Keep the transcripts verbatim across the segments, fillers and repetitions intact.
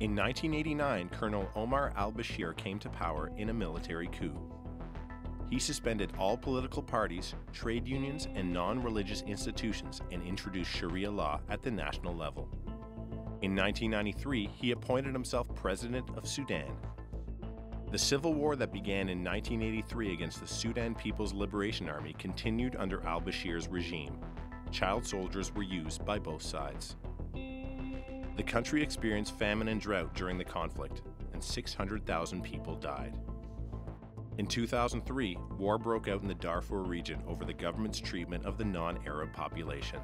In nineteen eighty-nine, Colonel Omar al-Bashir came to power in a military coup. He suspended all political parties, trade unions, and non-religious institutions and introduced Sharia law at the national level. In nineteen ninety-three, he appointed himself President of Sudan. The civil war that began in nineteen eighty-three against the Sudan People's Liberation Army continued under al-Bashir's regime. Child soldiers were used by both sides. The country experienced famine and drought during the conflict, and six hundred thousand people died. In two thousand three, war broke out in the Darfur region over the government's treatment of the non-Arab population.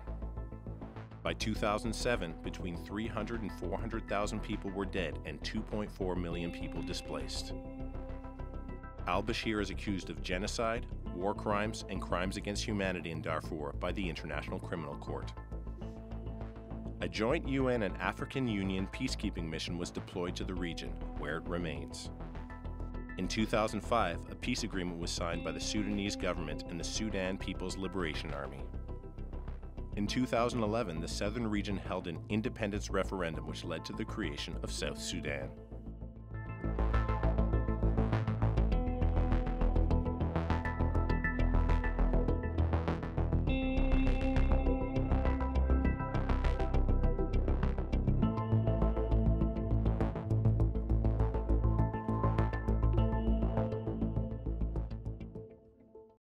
By two thousand seven, between three hundred and four hundred thousand people were dead and two point four million people displaced. Al-Bashir is accused of genocide, war crimes, and crimes against humanity in Darfur by the International Criminal Court. A joint U N and African Union peacekeeping mission was deployed to the region, where it remains. In two thousand five, a peace agreement was signed by the Sudanese government and the Sudan People's Liberation Army. In two thousand eleven, the southern region held an independence referendum which led to the creation of South Sudan.